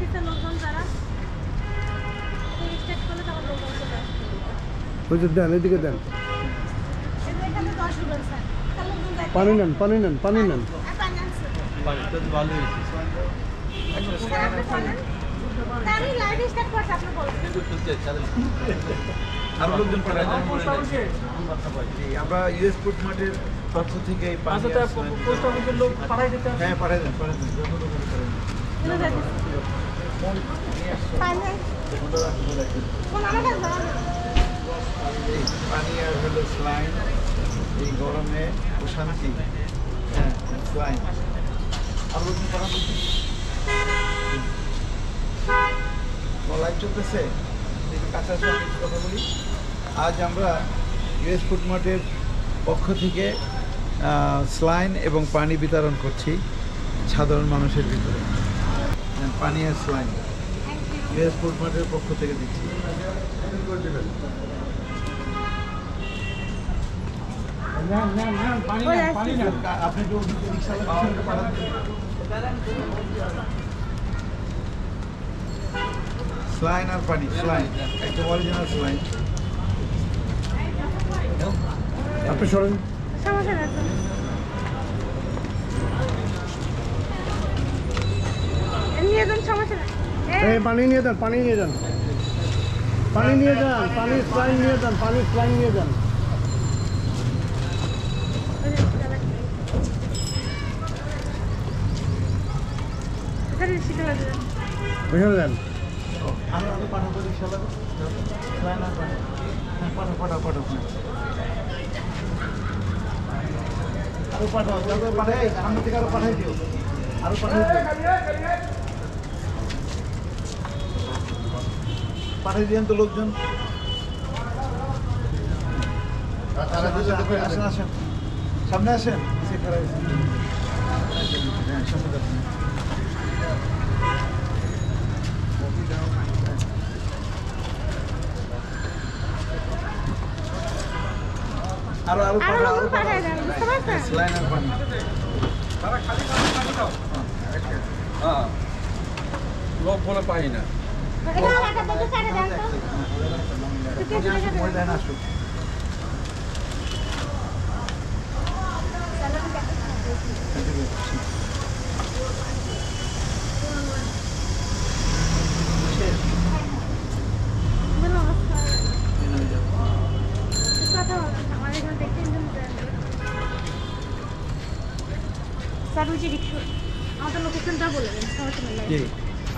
দিচ্ছে লোকজন যারা রেজিস্ট্রেট করলে তখন লোকজন চলে আসবে। বুঝলেন, দেন এদিকে দেন। এখানে 10 রুবেল স্যার। পানি নেন, পানি নেন, পানি নেন। পানি তো ভালো হয়েছে। আমি লাইভ স্টার্ট করতে আপনি বলছেন। আমরা লোকজন পাঠাই না, আমরা ইউএস ফুডমার্টের পক্ষ থেকে লোক পাঠাই দিতে। হ্যাঁ পাঠাই দেন, পাঠাই দেন, যত লোক পানি আর হলো স্লাইন। এই গরমে অশান্তি। হ্যাঁ স্লাইন আর লোকজন পাঠাবো লাইভ চলতেছে। কাঁচা কথা বলি, আজ আমরা ইউএস ফুডমার্টের পক্ষ থেকে স্লাইন এবং পানি বিতরণ করছি সাধারণ মানুষের ভিতরে। পানি আর স্লাইন ইউএস ফুডমার্টের পক্ষ থেকে দিচ্ছি। আপনি স্লাইন আর পানি, স্লাইন একদম অরিজিনাল স্লাইন। আপনি সরেন, পানি নিয়ে যান, পানি নিয়ে যান, পানি নিয়ে যান, পানি স্লাইন নিয়ে যান, পানি স্লাইন নিয়ে যান। বুঝে যান পাঠিয়ে দিলেন তো লোকজন। আসেন, আসেন, সামনে আসেন। আরো আরো পাঠায় দেন, বুঝতে পারছেন? স্লাইন আর পানি তারা খালি পানি দাও। হ্যাঁ লোক বলে পাই না, এটা আটা বলে পাঠায় দেন তো। ঠিক আছে, বলে দেন। আসুন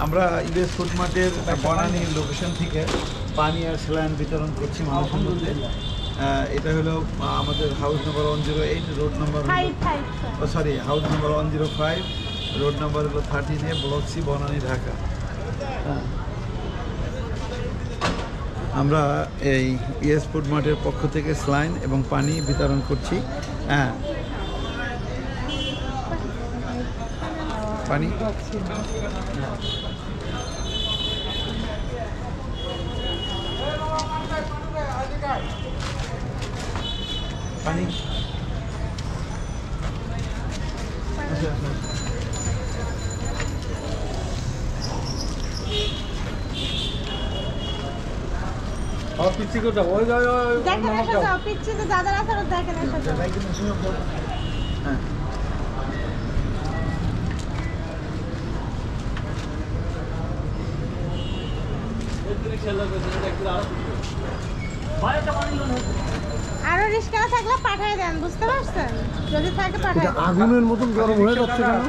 আমরা ইউএস ফুডমার্টের বনানী লোকেশন থেকে পানি আর স্লাইন বিতরণ করছি মানুষের মধ্যে। এটা হলো আমাদের house number 108, road number house number 105, road number হলো 13 A, block C, Banani, Dhaka. আমরা এই ইউএস ফুডমার্টের পক্ষ থেকে স্লাইন এবং পানি বিতরণ করছি। হ্যাঁ পানি পানি পিছি করতে হয়ে যায়। পিছিয়ে দাদারা ফেরত দেখেন। হ্যাঁ আরো রিস্কা থাকলে পাঠায় দেন, বুঝতে পারছেন? যদি থাকে পাঠায়। আগুনের মতন গরম হয়ে যাচ্ছে কেন?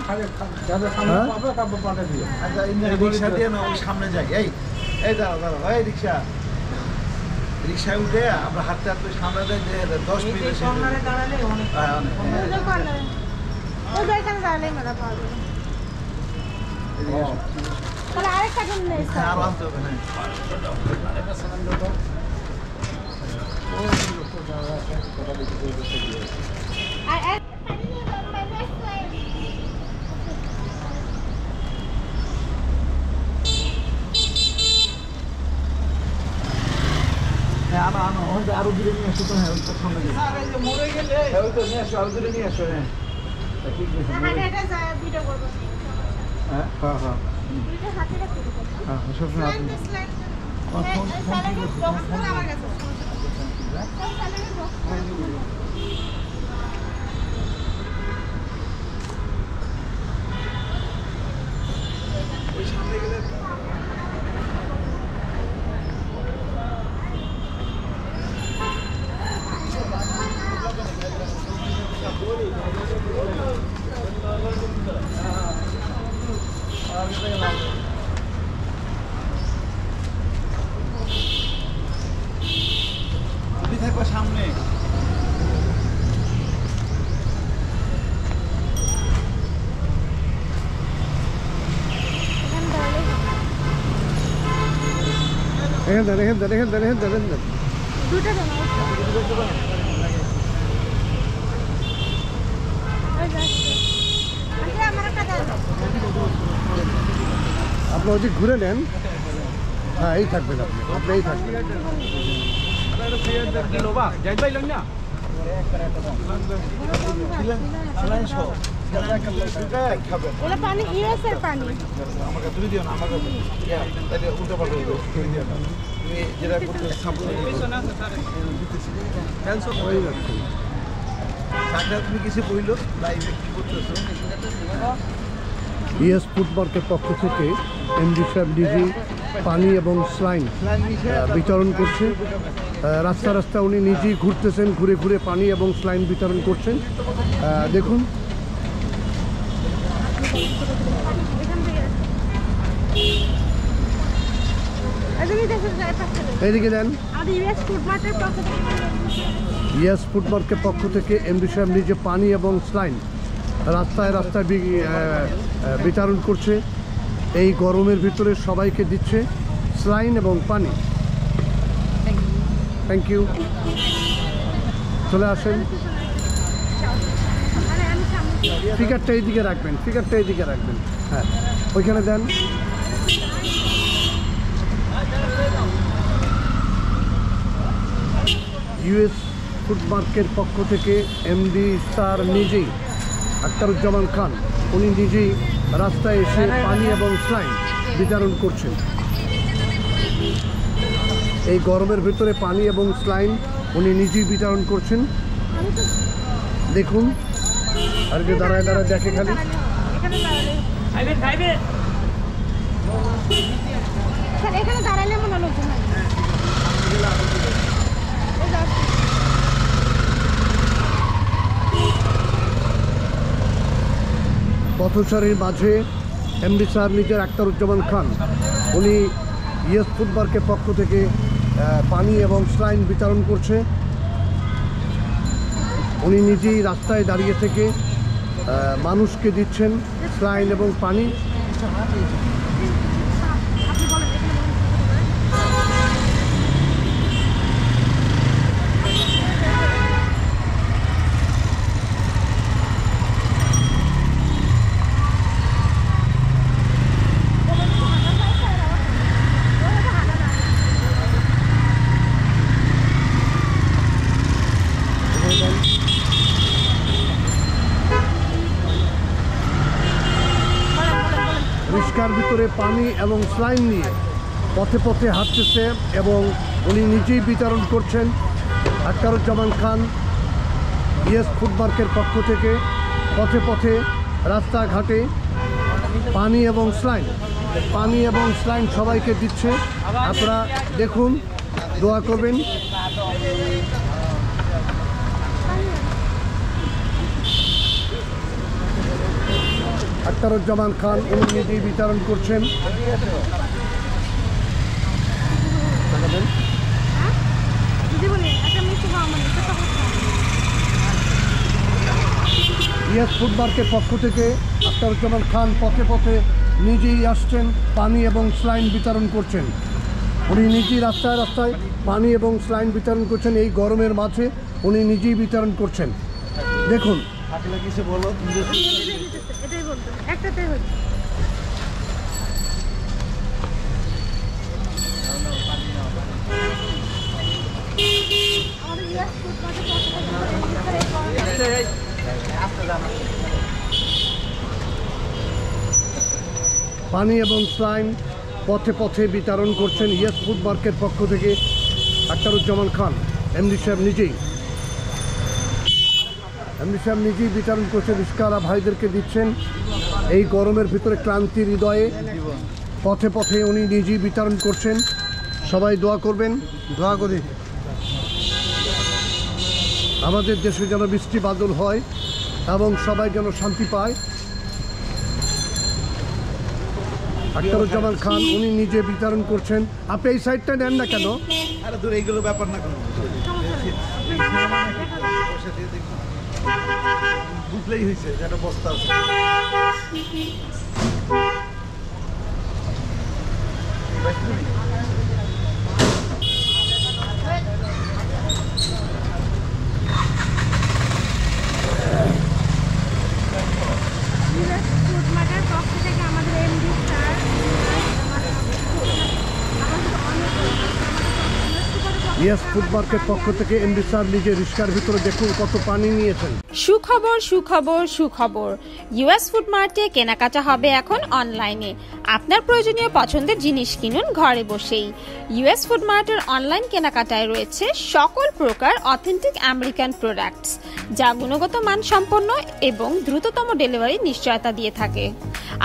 যাদের সামনে পাবে তাকে পাঠিয়ে দিও। আচ্ছা রিকশা দিয়ে না, ওই সামনে যাই। এই এই দাঁড়াও, দাঁড়াও, এই রিকশা, রিকশায় উঠে আমরা হাঁটতে হাঁটতে সামনে যাই। 10 মিনিট সামনে দাঁড়ালে অনেক ওই জায়গায় দাঁড়ালেই মজা পাওয়া যাবে। তাহলে আরেকটা দিন নেই স্যার। আর আসতে হবে না, আরেকটা সামনে দাও। আরো দূরে নিয়ে আসো তো। হ্যাঁ মরে গেলে নিয়ে আসো, আরো দূরে নিয়ে আসো। হ্যাঁ হ্যাঁ হ্যাঁ এখান থেকে দুটো আপনি ওই ঘুরে নেন। হ্যাঁ, এই থাকবেন আপনি থাকবেন। ইউএস ফুডমার্টের পক্ষ থেকে এমডি সাহেব ডিজি পানি এবং স্লাইন বিতরণ করছে। রাস্তা রাস্তা উনি নিজেই ঘুরতেছেন, ঘুরে ঘুরে পানি এবং স্লাইন বিতরণ করছেন। দেখুন এইদিকে দেন। ইউএস ফুডমার্টের পক্ষ থেকে এমডি সাহেব নিজে পানি এবং স্লাইন রাস্তায় রাস্তায় বিতরণ করছে। এই গরমের ভিতরে সবাইকে দিচ্ছে স্লাইন এবং পানি। Thank you. চলে আসেন, ফিগারটা এইদিকে রাখবেন, ফিগারটা এইদিকে রাখবেন। হ্যাঁ, ওইখানে দেন। ইউএস ফুডমার্কের পক্ষ থেকে এমডি স্যার নিজেই, আখতার উজ জামান খান, উনি নিজেই রাস্তায় এসে পানি এবং স্লাইন বিতরণ করছেন। এই গরমের ভিতরে পানি এবং স্লাইন উনি নিজেই বিতরণ করছেন। দেখুন, আর যে দাঁড়ায় দাঁড়ায় দেখে খালি। পথচারীর মাঝে এমডি সাহেব নিজের আখতার উজ জামান খান উনি ইউএস ফুডমার্কের পক্ষ থেকে পানি এবং স্লাইন বিতরণ করছে। উনি নিজেই রাস্তায় দাঁড়িয়ে থেকে মানুষকে দিচ্ছেন স্লাইন এবং পানি। ভিতরে পানি এবং স্লাইন নিয়ে পথে পথে হাঁটতেছে এবং উনি নিজেই বিতরণ করছেন। আখতার উজ জামান খান ইউএস ফুডমার্কের পক্ষ থেকে পথে পথে রাস্তাঘাটে পানি এবং স্লাইন সবাইকে দিচ্ছে। আপনারা দেখুন, দোয়া করবেন। আখতার উজ জামান খান উনি নিজেই বিতরণ করছেন। ইউএস ফুডমার্কের পক্ষ থেকে আখতার উজ জামান খান পথে পথে নিজেই আসছেন, পানি এবং স্লাইন বিতরণ করছেন। উনি নিজেই রাস্তায় রাস্তায় পানি এবং স্লাইন বিতরণ করছেন। এই গরমের মাঝে উনি নিজেই বিতরণ করছেন। দেখুন, পানি পানি এবং স্লাইম পথে পথে বিতরণ করছেন ইয়েস ফুডমার্কের পক্ষ থেকে আখতারুজ্জামান খান এমডি সাহেব নিজেই। এমডি সাহেব নিজেই বিতরণ করছেন, রিস্কারা ভাইদেরকে দিচ্ছেন। এই গরমের ভিতরে ক্লান্তি হৃদয়ে পথে পথে উনি নিজেই বিতরণ করছেন। সবাই দোয়া করবেন, দোয়া করে আমাদের দেশে যেন বৃষ্টি বাদল হয় এবং সবাই যেন শান্তি পায়। আখতারুজ্জামান খান উনি নিজে বিতরণ করছেন। আপনি এই সাইডটা নেন না কেন? এইগুলো ব্যাপার না, বুঝলেই হয়েছে। সুখবর, সুখবর, সুখবর। ইউএস ফুডমার্টে কেনাকাটা হবে এখন অনলাইনে। আপনার প্রয়োজনীয় পছন্দের জিনিস কিনুন ঘরে বসেই। ইউএস ফুডমার্টের অনলাইন কেনাকাটায় রয়েছে সকল প্রকার অথেন্টিক আমেরিকান প্রোডাক্টস, যা গুণগত মান সম্পন্ন এবং দ্রুততম ডেলিভারি নিশ্চয়তা দিয়ে থাকে।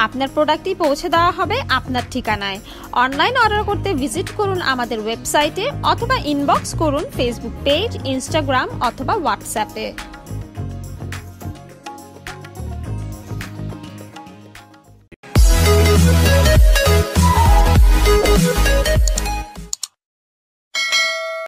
আপনার প্রোডাক্টটি পৌঁছে দেওয়া হবে আপনার ঠিকানায়। অনলাইন অর্ডার করতে ভিজিট করুন আমাদের ওয়েবসাইটে অথবা ইনবক্স করুন ফেসবুক পেজ, ইনস্টাগ্রাম অথবা হোয়াটসঅ্যাপে।